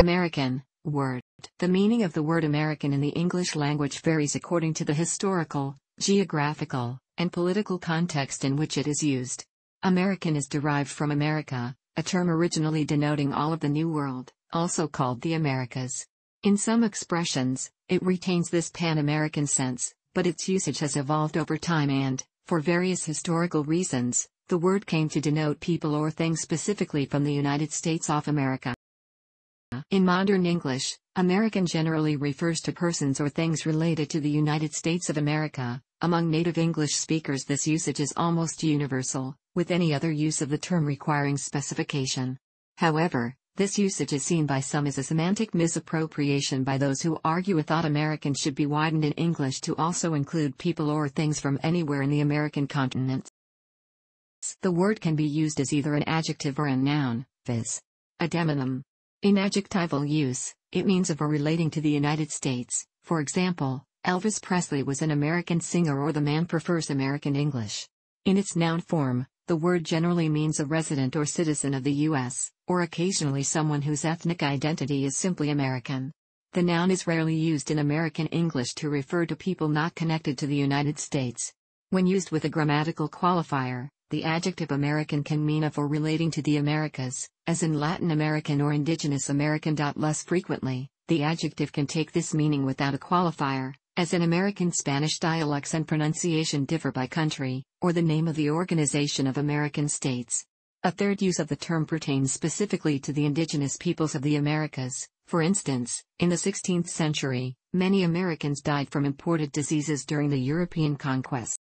American, word. The meaning of the word American in the English language varies according to the historical, geographical, and political context in which it is used. American is derived from America, a term originally denoting all of the New World, also called the Americas. In some expressions, it retains this pan-American sense, but its usage has evolved over time and, for various historical reasons, the word came to denote people or things specifically from the United States of America. In modern English, American generally refers to persons or things related to the United States of America. Among native English speakers, this usage is almost universal, with any other use of the term requiring specification. However, this usage is seen by some as a semantic misappropriation by those who argue a thought American should be widened in English to also include people or things from anywhere in the American continent. The word can be used as either an adjective or a noun, viz. A demonym. In adjectival use, it means of or relating to the United States. For example, Elvis Presley was an American singer, or the man prefers American English. In its noun form, the word generally means a resident or citizen of the U.S., or occasionally someone whose ethnic identity is simply American. The noun is rarely used in American English to refer to people not connected to the United States. When used with a grammatical qualifier, the adjective American can mean of or relating to the Americas, as in Latin American or Indigenous American. Less frequently, the adjective can take this meaning without a qualifier, as in American Spanish. Dialects and pronunciation differ by country, or the name of the Organization of American States. A third use of the term pertains specifically to the indigenous peoples of the Americas. For instance, in the 16th century, many Americans died from imported diseases during the European conquest.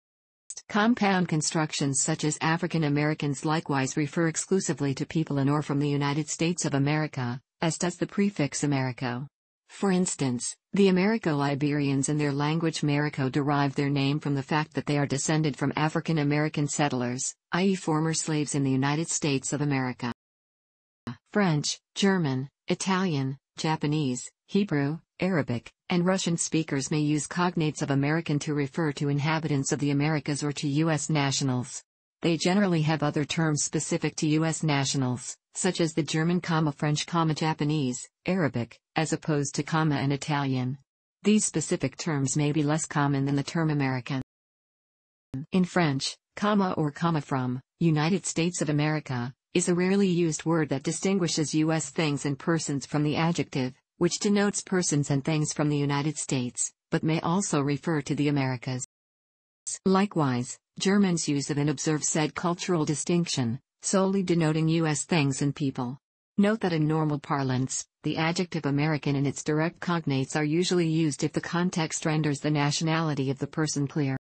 Compound constructions such as African Americans likewise refer exclusively to people in or from the United States of America, as does the prefix Americo. For instance, the Americo-Liberians and their language Marico derive their name from the fact that they are descended from African American settlers, i.e. former slaves in the United States of America. French, German, Italian, Japanese, Hebrew, Arabic, and Russian speakers may use cognates of American to refer to inhabitants of the Americas or to U.S. nationals. They generally have other terms specific to U.S. nationals, such as the German, French, Japanese, Arabic, as opposed to, and Italian. These specific terms may be less common than the term American. In French, or from, United States of America, is a rarely used word that distinguishes U.S. things and persons from the adjective, which denotes persons and things from the United States, but may also refer to the Americas. Likewise, Germans use of and observe said cultural distinction, solely denoting U.S. things and people. Note that in normal parlance, the adjective American and its direct cognates are usually used if the context renders the nationality of the person clear.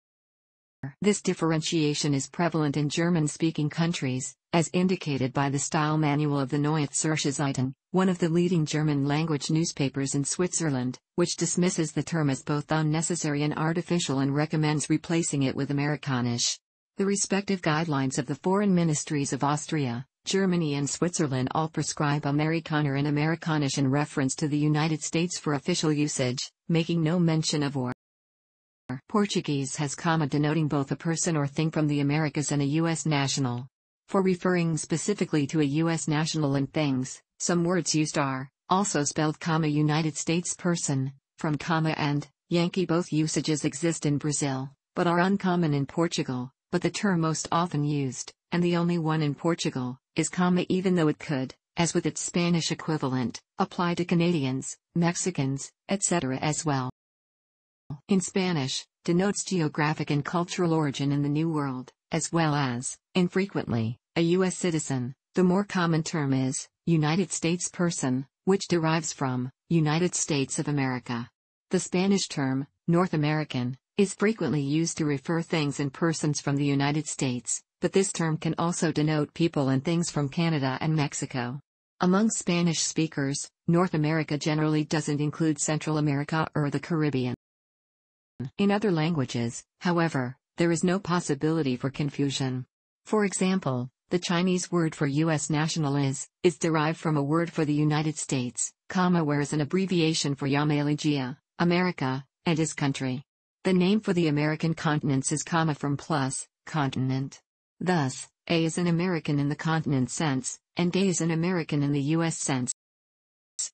This differentiation is prevalent in German-speaking countries, as indicated by the style manual of the Neue Zürcher Zeitung, one of the leading German-language newspapers in Switzerland, which dismisses the term as both unnecessary and artificial and recommends replacing it with Amerikanisch. The respective guidelines of the foreign ministries of Austria, Germany and Switzerland all prescribe Amerikaner and Amerikanisch in reference to the United States for official usage, making no mention of or. Portuguese has comma denoting both a person or thing from the Americas and a U.S. national. For referring specifically to a U.S. national and things, some words used are, also spelled comma United States person, from comma and, Yankee. Both usages exist in Brazil, but are uncommon in Portugal, but the term most often used, and the only one in Portugal, is comma even though it could, as with its Spanish equivalent, apply to Canadians, Mexicans, etc. as well. In Spanish, denotes geographic and cultural origin in the New World, as well as, infrequently, a U.S. citizen. The more common term is, United States person, which derives from, United States of America. The Spanish term, North American, is frequently used to refer things and persons from the United States, but this term can also denote people and things from Canada and Mexico. Among Spanish speakers, North America generally doesn't include Central America or the Caribbean. In other languages, however, there is no possibility for confusion. For example, the Chinese word for U.S. national is derived from a word for the United States, comma where is an abbreviation for Yamalegia, America, and is country. The name for the American continents is comma from plus, continent. Thus, A is an American in the continent sense, and A is an American in the U.S. sense.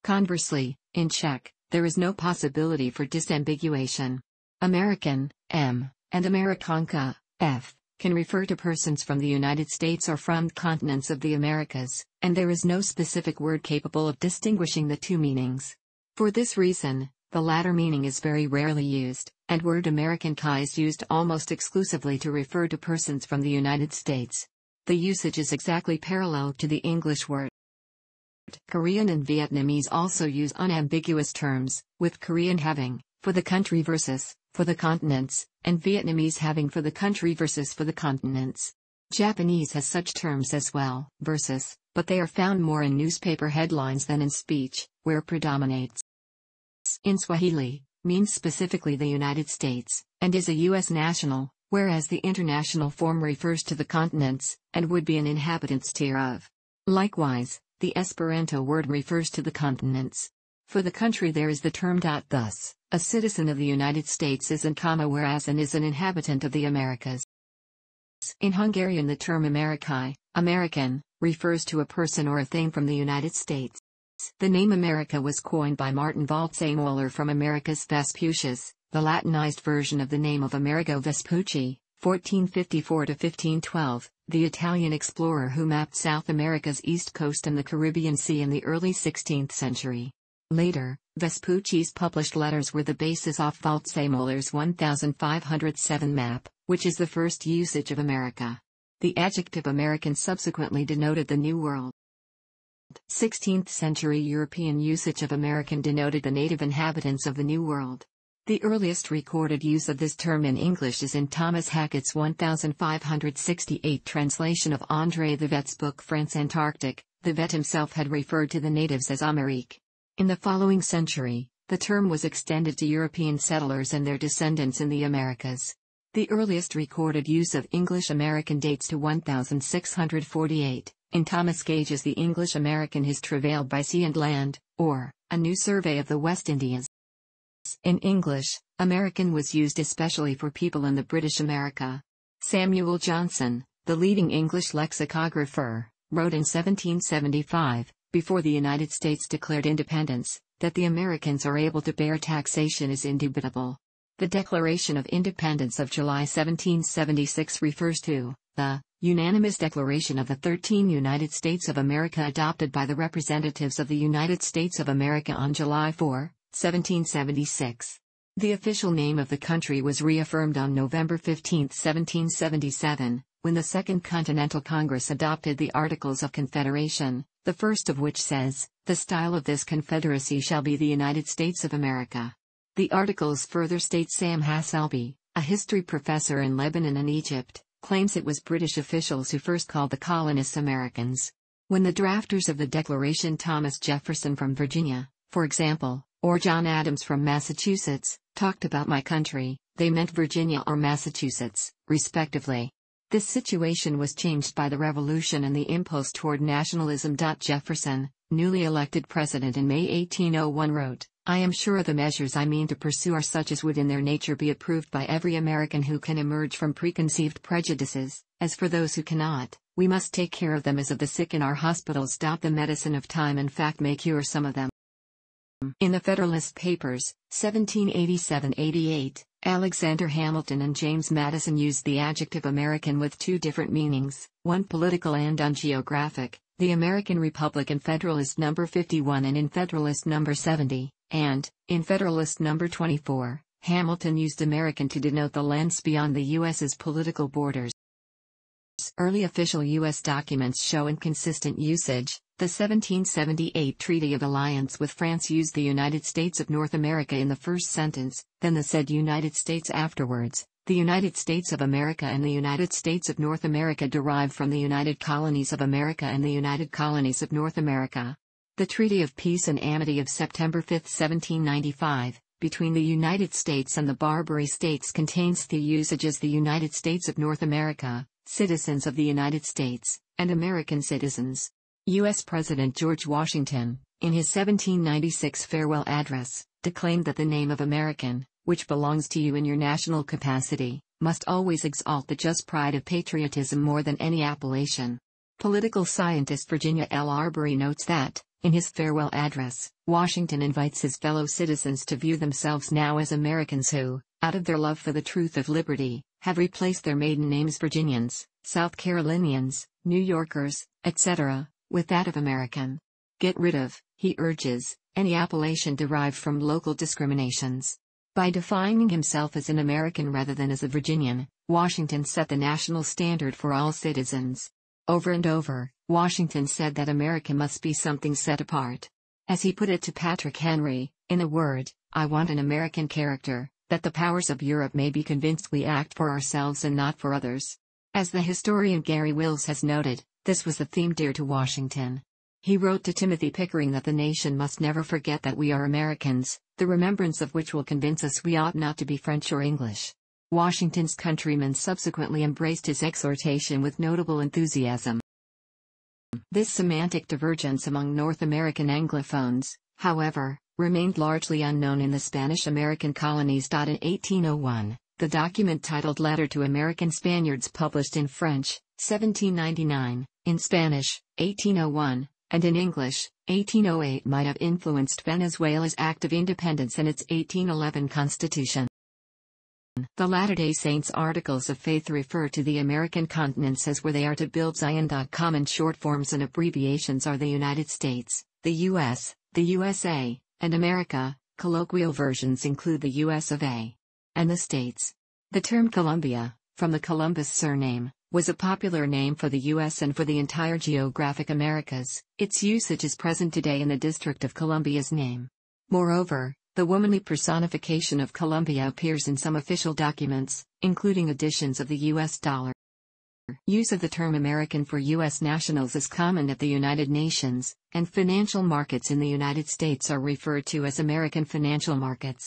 Conversely, in Czech, there is no possibility for disambiguation. American, M, and Amerikanka, F, can refer to persons from the United States or from continents of the Americas, and there is no specific word capable of distinguishing the two meanings. For this reason, the latter meaning is very rarely used, and word Americanka is used almost exclusively to refer to persons from the United States. The usage is exactly parallel to the English word. Korean and Vietnamese also use unambiguous terms, with Korean having, for the country versus, for the continents, and Vietnamese having for the country versus for the continents. Japanese has such terms as well, versus, but they are found more in newspaper headlines than in speech, where predominates. In Swahili, means specifically the United States, and is a U.S. national, whereas the international form refers to the continents, and would be an inhabitants thereof. Likewise, the Esperanto word refers to the continents. For the country there is the term. Thus, a citizen of the United States is an, whereas an is an inhabitant of the Americas. In Hungarian the term Amerikai, American, refers to a person or a thing from the United States. The name America was coined by Martin Waldseemüller from Americus Vespucius, the Latinized version of the name of Amerigo Vespucci, 1454–1512, the Italian explorer who mapped South America's east coast and the Caribbean Sea in the early 16th century. Later, Vespucci's published letters were the basis of Waldseemüller's 1507 map, which is the first usage of America. The adjective American subsequently denoted the New World. 16th-century European usage of American denoted the native inhabitants of the New World. The earliest recorded use of this term in English is in Thomas Hackett's 1568 translation of André Thevet's book France-Antarctic. Thevet himself had referred to the natives as Amérique. In the following century, the term was extended to European settlers and their descendants in the Americas. The earliest recorded use of English American dates to 1648, in Thomas Gage's The English American, His Travail by Sea and Land, or, A New Survey of the West Indies. In English, American was used especially for people in the British America. Samuel Johnson, the leading English lexicographer, wrote in 1775, before the United States declared independence, that the Americans are able to bear taxation is indubitable. The Declaration of Independence of July 1776 refers to the unanimous declaration of the 13 United States of America adopted by the representatives of the United States of America on July 4, 1776. The official name of the country was reaffirmed on November 15, 1777, when the Second Continental Congress adopted the Articles of Confederation, the first of which says, "The style of this confederacy shall be the United States of America." The articles further state Sam Haselby, a history professor in Lebanon and Egypt, claims it was British officials who first called the colonists Americans. When the drafters of the Declaration Thomas Jefferson from Virginia, for example, or John Adams from Massachusetts, talked about my country, they meant Virginia or Massachusetts, respectively. This situation was changed by the Revolution and the impulse toward nationalism. Jefferson, newly elected president in May 1801, wrote, "I am sure the measures I mean to pursue are such as would in their nature be approved by every American who can emerge from preconceived prejudices. As for those who cannot, we must take care of them as of the sick in our hospitals. The medicine of time and fact may cure some of them." In the Federalist Papers, 1787–88, Alexander Hamilton and James Madison used the adjective American with two different meanings, one political and one geographic, the American Republic in Federalist No. 51 and in Federalist No. 70, and, in Federalist No. 24, Hamilton used American to denote the lands beyond the U.S.'s political borders. Early official U.S. documents show inconsistent usage. The 1778 Treaty of Alliance with France used the United States of North America in the first sentence, then the said United States afterwards. The United States of America and the United States of North America derive from the United Colonies of America and the United Colonies of North America. The Treaty of Peace and Amity of September 5, 1795, between the United States and the Barbary States contains the usages the United States of North America, citizens of the United States, and American citizens. U.S. President George Washington, in his 1796 farewell address, declaimed that the name of American, which belongs to you in your national capacity, must always exalt the just pride of patriotism more than any appellation. Political scientist Virginia L. Arbery notes that, In his farewell address, Washington invites his fellow citizens to view themselves now as Americans who, out of their love for the truth of liberty, have replaced their maiden names Virginians, South Carolinians, New Yorkers, etc., with that of American. Get rid of, he urges, any appellation derived from local discriminations. By defining himself as an American rather than as a Virginian, Washington set the national standard for all citizens. Over and over, Washington said that America must be something set apart. As he put it to Patrick Henry, in a word, I want an American character, that the powers of Europe may be convinced we act for ourselves and not for others. As the historian Gary Wills has noted, this was the theme dear to Washington. He wrote to Timothy Pickering that the nation must never forget that we are Americans, the remembrance of which will convince us we ought not to be French or English. Washington's countrymen subsequently embraced his exhortation with notable enthusiasm. This semantic divergence among North American Anglophones, however, remained largely unknown in the Spanish-American colonies. In 1801, the document titled Letter to American Spaniards, published in French, 1799, in Spanish, 1801, and in English, 1808, might have influenced Venezuela's Act of Independence and its 1811 Constitution. The Latter-day Saints' articles of faith refer to the American continents as where they are to build Zion. Common short forms and abbreviations are the United States, the U.S., the USA, and America. Colloquial versions include the U.S. of A. and the States. The term Columbia, from the Columbus surname, was a popular name for the U.S. and for the entire geographic Americas. Its usage is present today in the District of Columbia's name. Moreover, the womanly personification of Columbia appears in some official documents, including editions of the U.S. dollar. Use of the term American for U.S. nationals is common at the United Nations, and financial markets in the United States are referred to as American financial markets.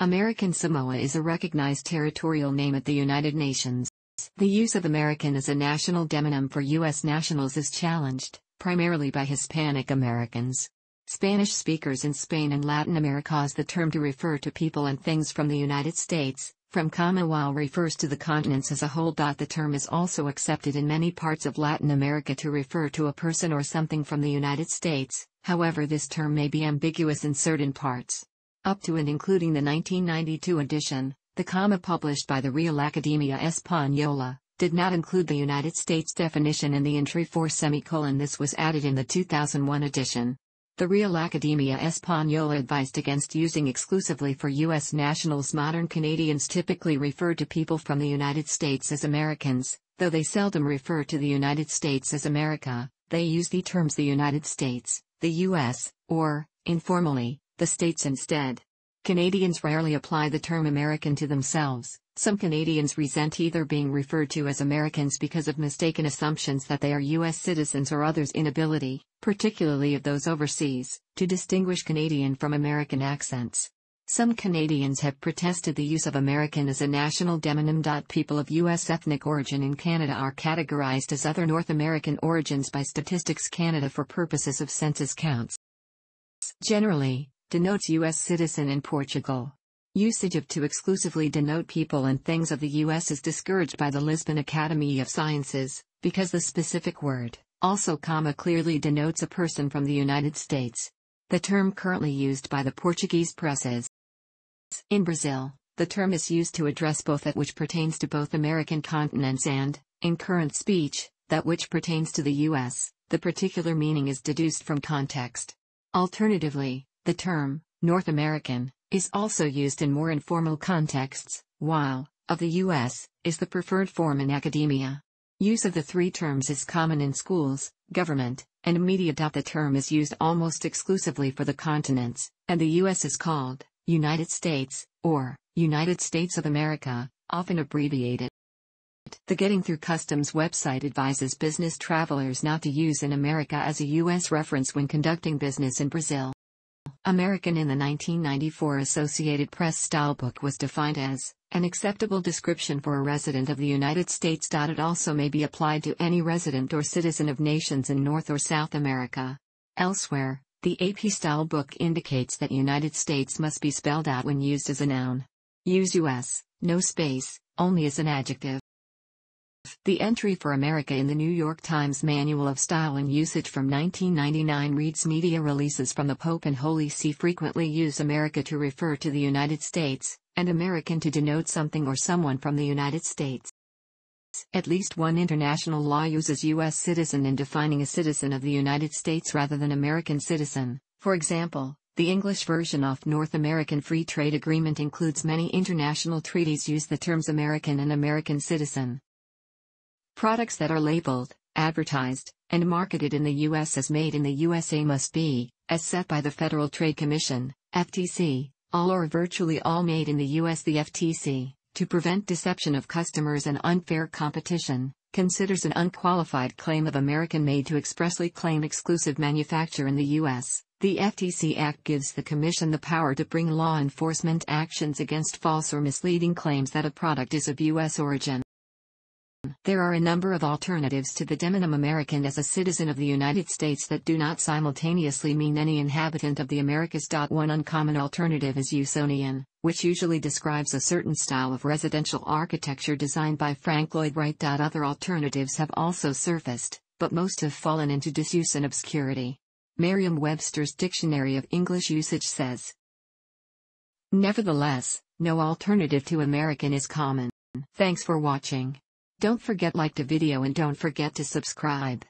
American Samoa is a recognized territorial name at the United Nations. The use of American as a national demonym for U.S. nationals is challenged, primarily by Hispanic Americans. Spanish speakers in Spain and Latin America use the term to refer to people and things from the United States. From Commonweal refers to the continents as a whole. The term is also accepted in many parts of Latin America to refer to a person or something from the United States. However, this term may be ambiguous in certain parts. Up to and including the 1992 edition, the comma published by the Real Academia Española did not include the United States definition in the entry for semicolon. This was added in the 2001 edition. The Real Academia Española advised against using exclusively for U.S. nationals. Modern Canadians typically refer to people from the United States as Americans, though they seldom refer to the United States as America. They use the terms the United States, the U.S., or, informally, the States instead. Canadians rarely apply the term American to themselves. Some Canadians resent either being referred to as Americans because of mistaken assumptions that they are U.S. citizens, or others' inability, particularly of those overseas, to distinguish Canadian from American accents. Some Canadians have protested the use of American as a national demonym. People of U.S. ethnic origin in Canada are categorized as other North American origins by Statistics Canada for purposes of census counts. Generally, denotes U.S. citizen in Portugal. Usage of to exclusively denote people and things of the U.S. is discouraged by the Lisbon Academy of Sciences, because the specific word, also comma, clearly denotes a person from the United States. The term currently used by the Portuguese press is. In Brazil, the term is used to address both that which pertains to both American continents and, in current speech, that which pertains to the U.S., the particular meaning is deduced from context. Alternatively, the term, North American, is also used in more informal contexts, while, of the U.S., is the preferred form in academia. Use of the three terms is common in schools, government, and media. The term is used almost exclusively for the continents, and the U.S. is called, United States, or, United States of America, often abbreviated. The Getting Through Customs website advises business travelers not to use in America as a U.S. reference when conducting business in Brazil. American in the 1994 Associated Press Stylebook was defined as an acceptable description for a resident of the United States. It also may be applied to any resident or citizen of nations in North or South America. Elsewhere, the AP Stylebook indicates that United States must be spelled out when used as a noun. Use U.S., no space, only as an adjective. The entry for America in the New York Times Manual of Style and Usage from 1999 reads, "Media releases from the Pope and Holy See frequently use America to refer to the United States, and American to denote something or someone from the United States. At least one international law uses U.S. citizen in defining a citizen of the United States rather than American citizen. For example, the English version of North American Free Trade Agreement includes many international treaties use the terms American and American citizen." Products that are labeled, advertised, and marketed in the U.S. as made in the USA must be, as set by the Federal Trade Commission, FTC, all or virtually all made in the U.S. The FTC, to prevent deception of customers and unfair competition, considers an unqualified claim of American-made to expressly claim exclusive manufacture in the U.S. The FTC Act gives the Commission the power to bring law enforcement actions against false or misleading claims that a product is of U.S. origin. There are a number of alternatives to the demonym American as a citizen of the United States that do not simultaneously mean any inhabitant of the Americas. One uncommon alternative is Usonian, which usually describes a certain style of residential architecture designed by Frank Lloyd Wright. Other alternatives have also surfaced, but most have fallen into disuse and obscurity. Merriam-Webster's Dictionary of English Usage says, "Nevertheless, no alternative to American is common." Thanks for watching. Don't forget to like the video and don't forget to subscribe.